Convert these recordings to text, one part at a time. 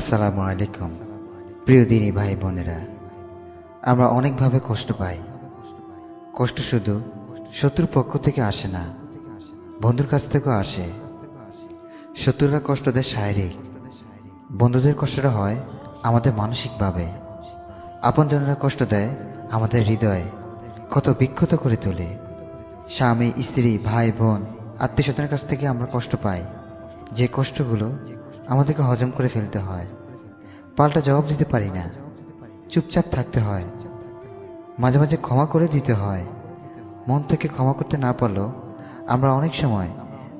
আসসালামু আলাইকুম। প্রিয় দিনী ভাই বোনেরা, আমরা অনেকভাবে কষ্ট পাই। কষ্ট শুধু শত্রুর পক্ষ থেকে আসে না, বন্ধুর কাছ থেকেও আসে। শত্রুরা কষ্ট দেয় শারীরিক, বন্ধুদের কষ্টটা হয় আমাদের মানসিকভাবে, আপনজনেরা কষ্ট দেয় আমাদের হৃদয় কত বিক্ষত করে তোলে। স্বামী, স্ত্রী, ভাই বোন, আত্মীয় স্বজনের কাছ থেকে আমরা কষ্ট পাই, যে কষ্টগুলো আমাদেরকে হজম করে ফেলতে হয়। পাল্টা জবাব দিতে পারি না, চুপচাপ থাকতে হয়, মাঝে মাঝে ক্ষমা করে দিতে হয়। মন থেকে ক্ষমা করতে না পারলেও আমরা অনেক সময়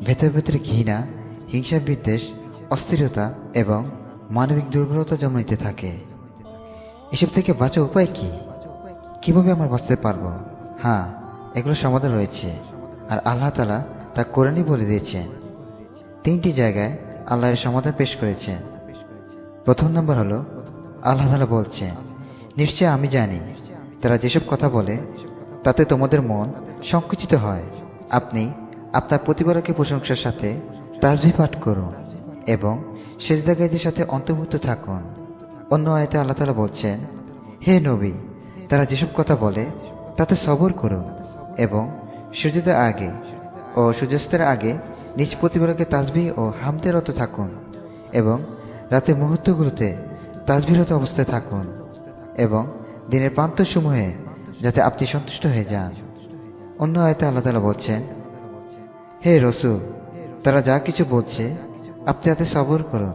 ভেতরে ভেতরে ঘৃণা, হিংসা, বিদ্বেষ, অস্থিরতা এবং মানবিক দুর্বলতা জন্ম নিতে থাকে। এসব থেকে বাঁচার উপায় কি? কীভাবে আমরা বাঁচতে পারবো? হ্যাঁ, এগুলো সমাধান রয়েছে, আর আল্লাহ তাআলা তা কোরআনই বলে দিয়েছেন। তিনটি জায়গায় আল্লাহর সমাধান পেশ করেছেন। প্রথম নম্বর হলো, আল্লাহ তাআলা বলছেন, নিশ্চয় আমি জানি তারা যেসব কথা বলে তাতে তোমাদের মন সংকুচিত হয়। আপনি আপনার প্রতিপালককে প্রশংসার সাথে তাসবিহ পাঠ করুন এবং সিজদাকারীদের সাথে অন্তর্ভুক্ত থাকুন। অন্য আয়াতে আল্লাহ তাআলা বলছেন, হে নবী, তারা যেসব কথা বলে তাতে সবর করুন এবং সূর্যোদয়ের আগে ও সূর্যাস্তের আগে নিজ প্রতিপালককে তাসবিহ ও হামদে রত থাকুন এবং রাতের মুহূর্তগুলোতে তাসবিহরত অবস্থায় থাকুন এবং দিনের প্রান্তসমূহে যাতে আপনি সন্তুষ্ট হয়ে যান। অন্য আয়াতে আল্লাহ তাআলা বলছেন, হে রাসূল, তারা যা কিছু বলছে আপনি তাতে সবর করুন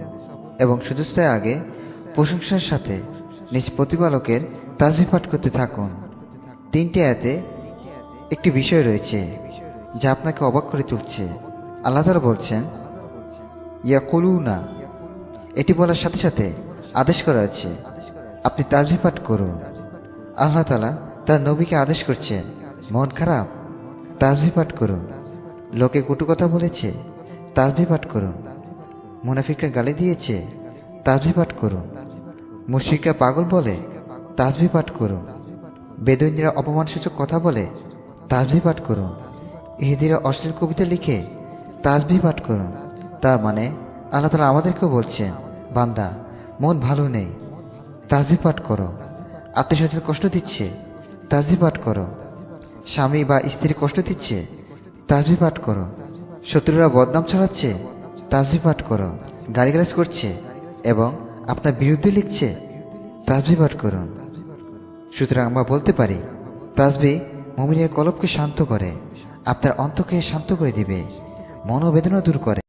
এবং সূর্যাস্তের আগে প্রশংসার সাথে নিজ প্রতিপালকের তাসবিহ পাঠ করতে থাকুন। তিনটি আয়াতে একটি বিষয় রয়েছে যা আপনাকে অবাক করে তুলছে। আল্লাহ তাআলা বলছেন, ইয়াকুলুনা, এটি বলার সাথে সাথে আদেশ করা হয়েছে, আপনি তাসবিহ পাঠ করুন। আল্লাহ তাআলা তার নবীকে আদেশ করছেন, মন খারাপ, তাসবিহ পাঠ করুন। লোকে কটু কথা বলেছে, তাসবিহ পাঠ করুন। মুনাফিকরা গালি দিয়েছে, তাসবিহ পাঠ করুন। মুশরিকরা পাগল বলে, তাসবিহ পাঠ করুন। বেদুইনরা অপমানসূচক কথা বলে, তাসবিহ পাঠ করুন। ইহুদিরা অশ্লীল কবিতা লিখে, তাসবিহ পাঠ করুন। তার মানে আল্লাহ তাআলা আমাদেরকেও বলছেন, বান্দা, মন ভালো নেই, তাসবিহ পাঠ করো। আত্মীয়স্বজন কষ্ট দিচ্ছে, তাসবিহ পাঠ করো। স্বামী বা স্ত্রী কষ্ট দিচ্ছে, তাসবিহ পাঠ করো। শত্রুরা বদনাম ছড়াচ্ছে, তাসবিহ পাঠ করো। গালিগালাজ করছে এবং আপনার বিরুদ্ধে লিখছে, তাসবিহ পাঠ করুন। সুতরাং আমরা বলতে পারি, তাসবিহ মুমিনের কলবকে শান্ত করে, আপনার অন্তকে শান্ত করে দিবে, মনোবেদনা দূর করে।